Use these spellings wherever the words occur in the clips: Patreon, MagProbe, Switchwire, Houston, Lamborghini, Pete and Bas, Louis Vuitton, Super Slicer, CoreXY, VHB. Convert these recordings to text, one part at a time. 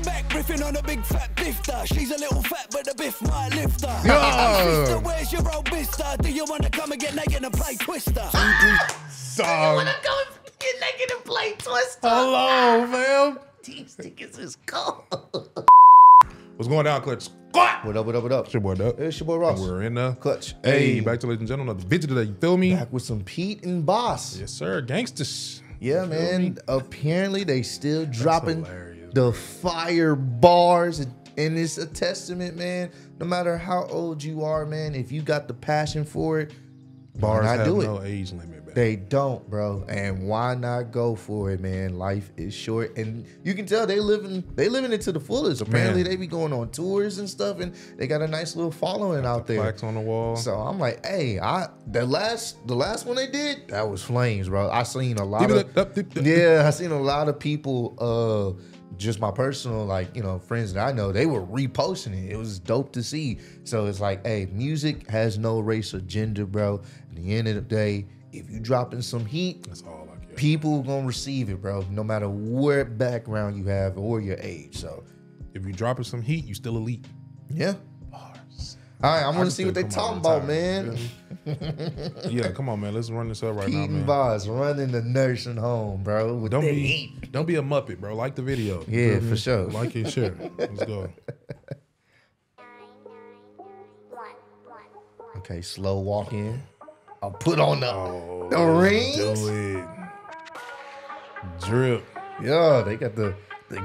it back, riffing on a big fat bifter. She's a little fat, but the biff might lift her. Yo! Sister, where's your old mister? Do you want to come and get naked and play Twister? So. Do you want to come and get naked and play Twister? Hello, man. These niggas is cold. What's going down, Clutch? What up, what up, what up? It's your boy, Doug. It's your boy, Ross. And we're in the Clutch. Hey, back to ladies and gentlemen. Another video today, you feel me? Back with some Pete and Bas. Yes, sir. Gangsters. Yeah, man. Me? Apparently, they still dropping the fire bars. And it's a testament, man. No matter how old you are, man, if you got the passion for it, bars have no age limit, man. They don't, bro. And why not go for it, man? Life is short, and you can tell they living it to the fullest. Apparently, man, they be going on tours and stuff, and they got a nice little following out there. Plaques on the wall. So I'm like, hey, the last one they did, that was flames, bro. I seen a lot of yeah, I seen a lot of people. Just my personal, like, you know, friends that I know, they were reposting it. It was dope to see. So it's like, hey, music has no race or gender, bro. At the end of the day, if you dropping some heat, that's all I care. People gonna receive it, bro, no matter what background you have or your age. So if you dropping some heat, you still elite. Yeah. Bars. All right, I want to see what they talking about, man. Yeah, come on, man. Let's run this up right now, man. Pete and Bas running the nursing home, bro. With don't be a muppet, bro. Like the video. Yeah, for sure. Like it, share. Let's go. Okay, slow walk in. I'll put on the rings. Do it. Drip. Yeah, they got the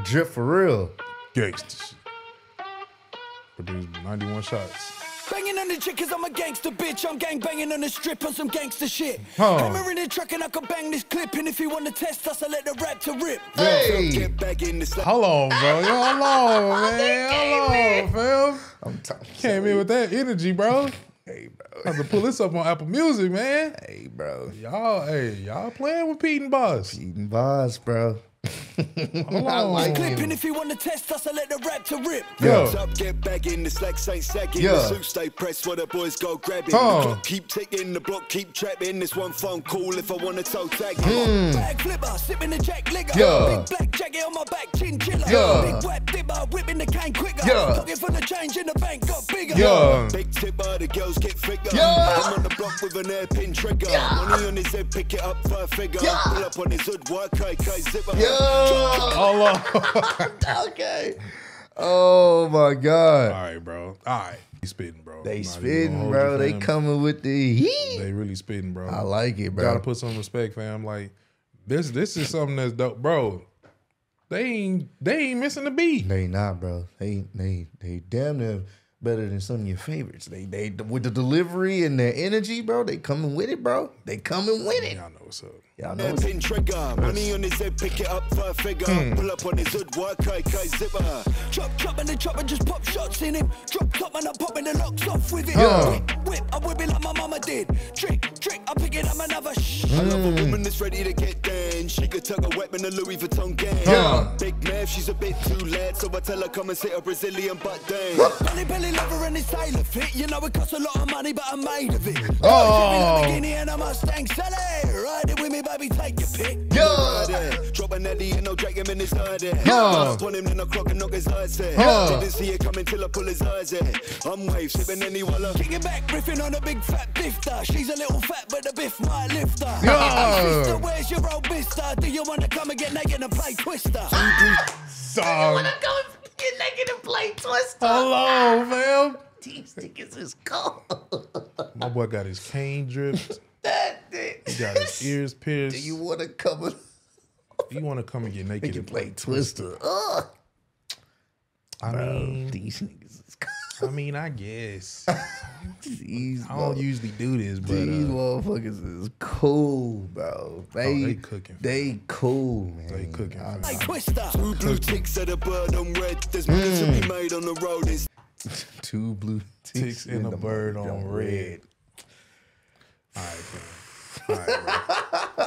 drip for real. Gangsters. Produced 91 shots. Banging on the chick cause I'm a gangster bitch. I'm gang banging on the strip on some gangster shit. Hammer in the truck and I can bang this clip. And if you want to test us, I let the rap to rip. Hey, get back in this. Hello, bro. Yo, hello, man. Hello, fam. Came in with that energy, bro. Hey, bro. I have to pull this up on Apple Music, man. Hey, bro. Y'all playing with Pete and Bas. Pete and Bas, bro. Clipping if you want to test us, I let the rap to rip. Yo. Get back in the slacks ain't sagging. The suit stay pressed while the boys go grab it. Keep ticking, the block keep trapping. This one phone call if I want to toe tag. Bag flipper, sipping the jack liquor. Big black jacket on my back, chin chiller. Big wet dipper, whipping the cane quicker. Looking for the change in the bank, got bigger. Big tipper, the girls get thicker. I'm on the block with an airpin trigger. Money on his head, pick it up for a figure. Pull up on his hood, work KK zipper. Okay. Oh my God. All right, bro. All right. They spitting, bro. They spitting, bro. They coming with the heat. They really spitting, bro. I like it, bro. Gotta put some respect, fam. Like this is something that's dope, bro. They ain't missing the beat. They not, bro. They damn near better than some of your favorites. They with the delivery and the energy, bro. They coming with it, bro. They coming with it. Y'all know what's up. Y'all know what's up. Money on his head, pick it up for a figure. Pull up on his hood, work KK zipper. Chop and the chopper, just pop shots in him. Drop top and I'm popping the locks off with it. Whip, I whip it like my mama did. Trick, I pick it up another shh. I love a woman that's ready to get down. She could tuck a weapon, a Louis Vuitton gang. Big man, she's a bit too loud, so I tell her come and sit a Brazilian butt down. Belly lover and his tailor fit. You know it costs a lot of money, but I'm made of it. Give me Lamborghini and a Mustang, sell it. Ride it with me, baby, take your pick. Drop a netty and I'll drag him in his side. Put him in a crock and knock his eyes out. Didn't see it coming till I pull his eyes out. I'm wave sipping any wallow. Kick it back, riffing on a big fat bifter. She's a little fat, but the biff might lift her. Sister, where's your old mister? Do you want to come and get naked and play Twister? Do you want to come and get naked and play Twister? Hello, fam. These niggas is cold. My boy got his cane dripped. He got his ears pierced. Do you want to come and... You want to come and get naked and play Twister? I mean, these niggas is cold. I mean, I guess. I don't usually do this, but... These motherfuckers is cool, bro. They cooking. They cool, man. They cooking. Like Twister. Two blue ticks at a bird on red. There's millions to be made on the road. Two blue ticks and a bird on red. All right, bro.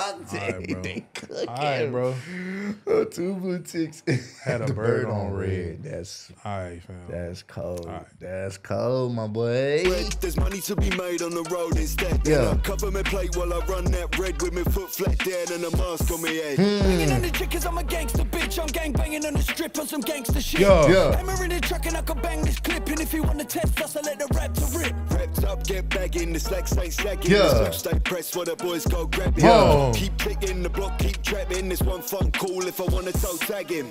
All right, bro. Two blue ticks. Had a bird on red. That's all right, fam. That's cold. Right. That's cold, my boy. There's money to be made on the road instead. Yeah. Cover my plate while I run that red with my foot flat down and a mask on my head. Banging on the chickens, I'm a gangster bitch. I'm gang banging on the strip on some gangster shit. Yeah. Hammer in the truck and I can bang this clip. And if you want to test us, I let the rap to rip. Wrapped up, get back in the slacks, ain't slacking. Yeah. The switch, stay pressed while the boys go grab it. Whoa. Keep clicking the block, keep trapping. This one phone call if I want to toe tag him.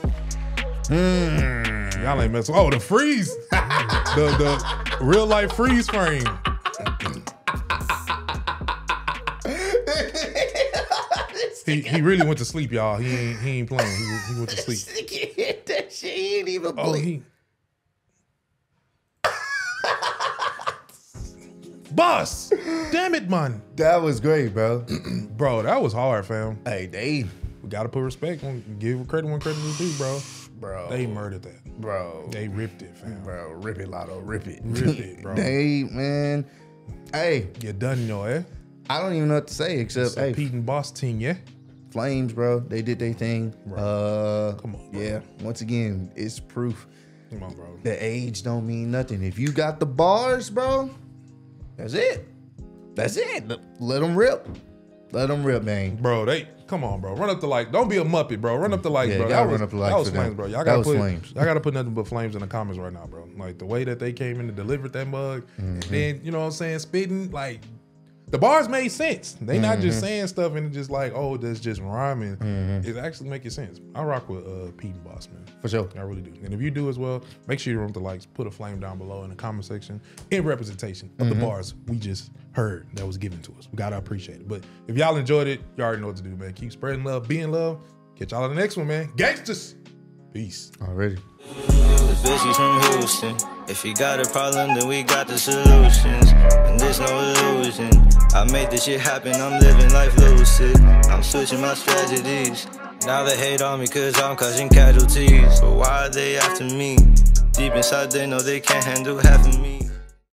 Y'all ain't messing. Oh, the freeze. the real life freeze frame. he really went to sleep, y'all. He ain't playing. He went to sleep. That shit, he ain't even blink. Oh, he. Bus! Damn it, man. That was great, bro. Bro, that was hard, fam. Hey, we gotta put respect on, give credit when credit is due, bro. Bro. They murdered that. Bro. They ripped it, fam. Bro, rip it, Lotto. Rip it. Rip it, bro. Man. Hey. You done, yo, eh? I don't even know what to say except, hey. Pete and Bas team, yeah? Flames, bro. They did their thing. Bro. Come on, bro. Yeah. Once again, it's proof. Come on, bro. The age don't mean nothing. If you got the bars, bro, that's it. That's it. Let them rip. Let them rip, man. Bro, they come on, bro. Run up the like. Don't be a muppet, bro. Run up the like, bro. Y'all run up the like. That was flames, bro. Y'all gotta put nothing but flames in the comments right now, bro. Like the way that they came in and delivered that mug, and then you know what I'm saying, spitting like the bars made sense. They not just saying stuff and just like, oh, that's just rhyming. It's actually making sense. I rock with Pete and Bas, man. For sure. I really do. And if you do as well, make sure you run up the likes, put a flame down below in the comment section in representation of the bars we just heard that was given to us. We gotta appreciate it. But if y'all enjoyed it, you already know what to do, man. Keep spreading love, being love. Catch y'all in the next one, man. Gangsters. Peace. Already. Bitches from Houston. If you got a problem, then we got the solutions. And there's no illusion. I made this shit happen, I'm living life lucid. I'm switching my strategies. Now they hate on me cause I'm causing casualties. But why are they after me? Deep inside they know they can't handle half of me.